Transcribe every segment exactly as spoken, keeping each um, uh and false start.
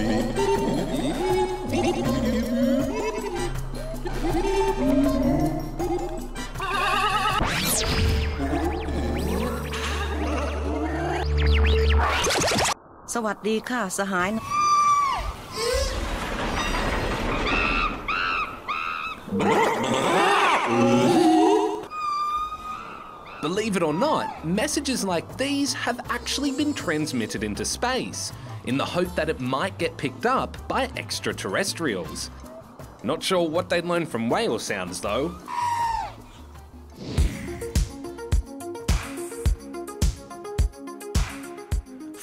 สวัสดีค่ะสหายBelieve it or not, messages like these have actually been transmitted into space in the hope that it might get picked up by extraterrestrials. Not sure what they'd learn from whale sounds though.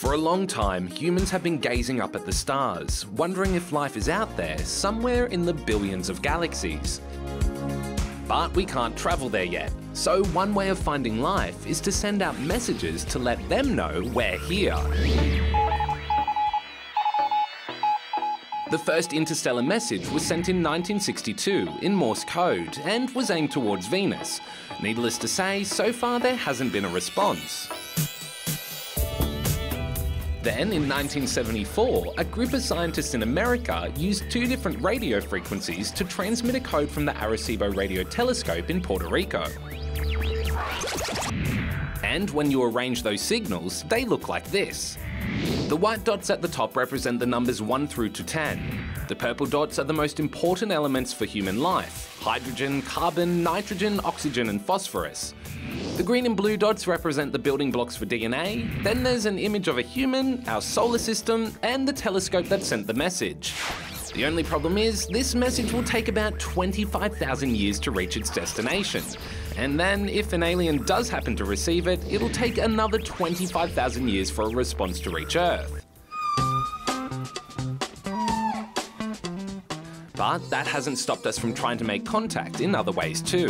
For a long time, humans have been gazing up at the stars, wondering if life is out there somewhere in the billions of galaxies. But we can't travel there yet. So one way of finding life is to send out messages to let them know we're here. The first interstellar message was sent in nineteen sixty-two in Morse code and was aimed towards Venus. Needless to say, so far there hasn't been a response. Then, in nineteen seventy-four, a group of scientists in America used two different radio frequencies to transmit a code from the Arecibo Radio Telescope in Puerto Rico. And when you arrange those signals, they look like this. The white dots at the top represent the numbers one through to ten. The purple dots are the most important elements for human life: hydrogen, carbon, nitrogen, oxygen, and phosphorus. The green and blue dots represent the building blocks for D N A. Then there's an image of a human, our solar system, and the telescope that sent the message. The only problem is, this message will take about twenty-five thousand years to reach its destination. And then, if an alien does happen to receive it, it'll take another twenty-five thousand years for a response to reach Earth. But that hasn't stopped us from trying to make contact in other ways too.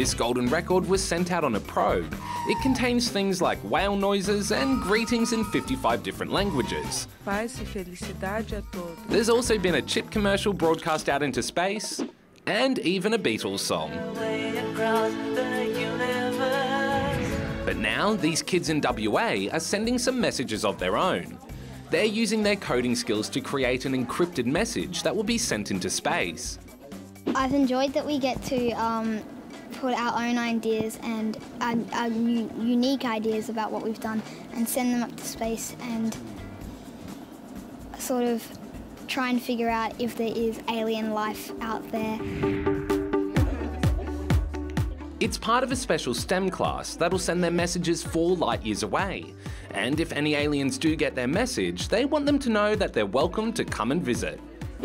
This golden record was sent out on a probe. It contains things like whale noises and greetings in fifty-five different languages. There's also been a chip commercial broadcast out into space, and even a Beatles song. But now, these kids in W A are sending some messages of their own. They're using their coding skills to create an encrypted message that will be sent into space. I've enjoyed that we get to um, put our own ideas and our, our new, unique ideas about what we've done and send them up to space and sort of try and figure out if there is alien life out there. It's part of a special STEM class that'll send their messages four light years away. And if any aliens do get their message, they want them to know that they're welcome to come and visit.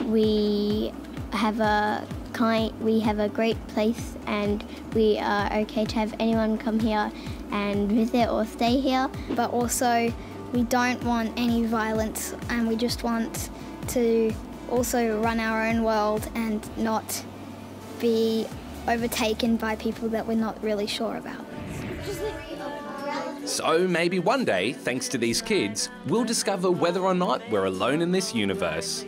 We have a kind, we have a great place and we are okay to have anyone come here and visit or stay here. But also we don't want any violence and we just want to also run our own world and not be overtaken by people that we're not really sure about. So maybe one day, thanks to these kids, we'll discover whether or not we're alone in this universe.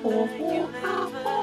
Oh, oh, oh, oh.